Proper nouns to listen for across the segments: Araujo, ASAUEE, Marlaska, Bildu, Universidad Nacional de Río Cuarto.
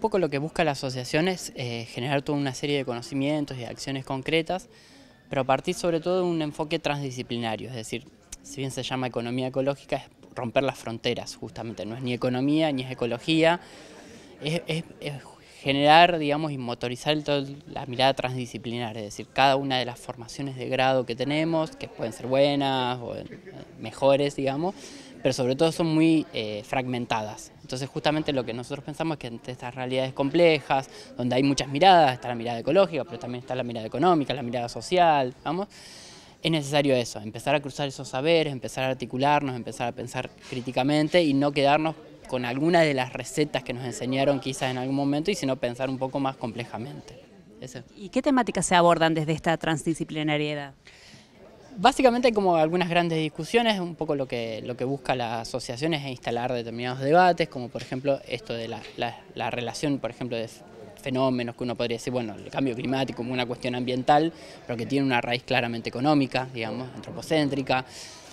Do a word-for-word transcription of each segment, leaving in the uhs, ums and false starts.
Un poco lo que busca la asociación es eh, generar toda una serie de conocimientos y de acciones concretas, pero a partir sobre todo de un enfoque transdisciplinario, es decir, si bien se llama economía ecológica, es romper las fronteras justamente, no es ni economía ni es ecología, es, es, es generar, digamos, y motorizar toda la mirada transdisciplinar, es decir, cada una de las formaciones de grado que tenemos, que pueden ser buenas o mejores, digamos, pero sobre todo son muy eh, fragmentadas. Entonces justamente lo que nosotros pensamos es que ante estas realidades complejas, donde hay muchas miradas, está la mirada ecológica, pero también está la mirada económica, la mirada social, vamos, es necesario eso, empezar a cruzar esos saberes, empezar a articularnos, empezar a pensar críticamente y no quedarnos con alguna de las recetas que nos enseñaron quizás en algún momento, y sino pensar un poco más complejamente. Eso. ¿Y qué temáticas se abordan desde esta transdisciplinariedad? Básicamente hay como algunas grandes discusiones, un poco lo que, lo que busca la asociación es instalar determinados debates, como por ejemplo esto de la, la, la relación, por ejemplo, de fenómenos que uno podría decir, bueno, el cambio climático como una cuestión ambiental, pero que tiene una raíz claramente económica, digamos, antropocéntrica.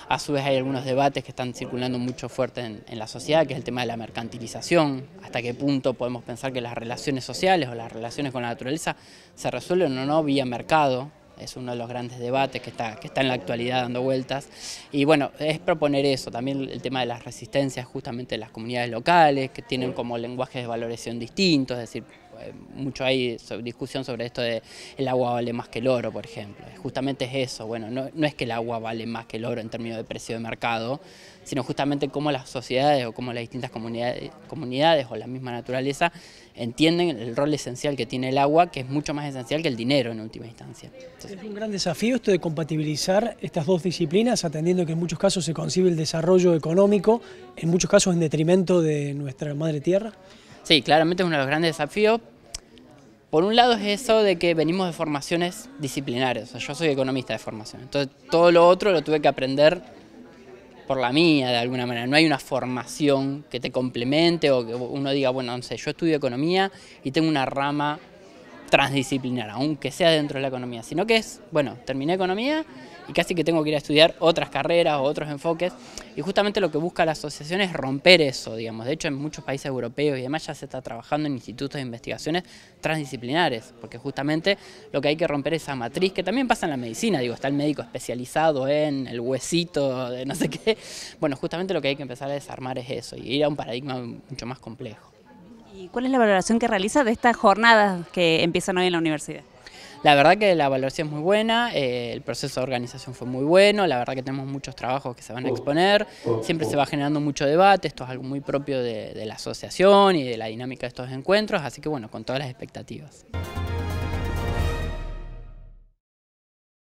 A su vez hay algunos debates que están circulando mucho fuerte en, en la sociedad, que es el tema de la mercantilización, hasta qué punto podemos pensar que las relaciones sociales o las relaciones con la naturaleza se resuelven o no vía mercado. Es uno de los grandes debates que está, que está en la actualidad dando vueltas. Y bueno, es proponer eso, también el tema de las resistencias justamente de las comunidades locales, que tienen como lenguajes de valoración distintos, es decir, mucho hay discusión sobre esto de el agua vale más que el oro, por ejemplo. Justamente es eso, bueno, no, no es que el agua vale más que el oro en términos de precio de mercado, sino justamente cómo las sociedades o cómo las distintas comunidades, comunidades o la misma naturaleza entienden el rol esencial que tiene el agua, que es mucho más esencial que el dinero en última instancia. Entonces, es un gran desafío esto de compatibilizar estas dos disciplinas, atendiendo que en muchos casos se concibe el desarrollo económico, en muchos casos en detrimento de nuestra madre tierra. Sí, claramente es uno de los grandes desafíos. Por un lado es eso de que venimos de formaciones disciplinares, o sea, yo soy economista de formación, entonces todo lo otro lo tuve que aprender por la mía de alguna manera, no hay una formación que te complemente o que uno diga, bueno, no sé, yo estudio economía y tengo una rama transdisciplinar, aunque sea dentro de la economía, sino que es, bueno, terminé economía y casi que tengo que ir a estudiar otras carreras o otros enfoques, y justamente lo que busca la asociación es romper eso, digamos. De hecho, en muchos países europeos y demás ya se está trabajando en institutos de investigaciones transdisciplinares, porque justamente lo que hay que romper es esa matriz, que también pasa en la medicina, digo, está el médico especializado en el huesito de no sé qué. Bueno, justamente lo que hay que empezar a desarmar es eso, y ir a un paradigma mucho más complejo. ¿Y cuál es la valoración que realiza de estas jornadas que empiezan hoy en la universidad? La verdad que la valoración es muy buena, eh, el proceso de organización fue muy bueno, la verdad que tenemos muchos trabajos que se van a exponer, siempre se va generando mucho debate, esto es algo muy propio de, de la asociación y de la dinámica de estos encuentros, así que bueno, con todas las expectativas.